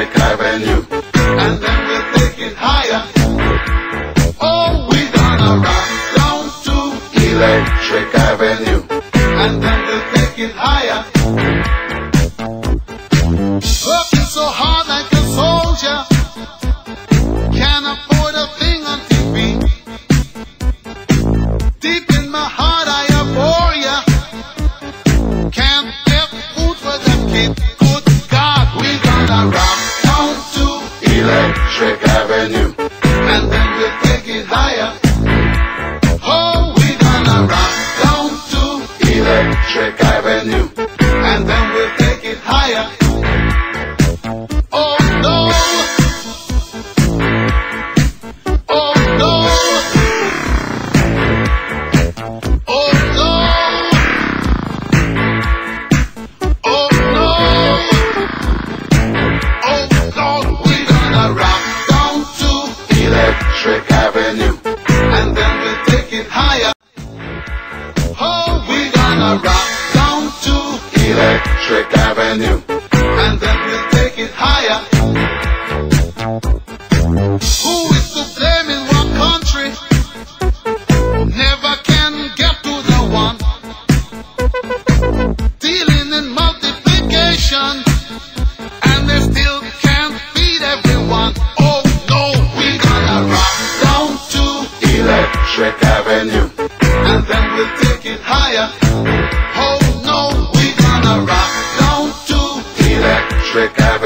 electric avenue. And then we'll take it higher. Oh, we're gonna run down to Electric Avenue. And then we'll take it higher. Working so hard like a soldier, can't afford a thing on TV. Deep in my heart I abhor ya, can't get food for them kids. Good God, we're gonna rock down to Electric Avenue. And then we'll take it higher. Oh, we're gonna rock down to Electric Avenue. And then we'll take it higher. Electric Avenue, and then we'll take it higher. Oh, we're gonna rock down to Electric Avenue, and then we'll take it higher. Who is to blame in one country? Never can get to the one. Dealing in multiplication, and they still can't feed everyone. Electric Avenue, and then we'll take it higher. Oh no, we're gonna rock down to Electric Avenue.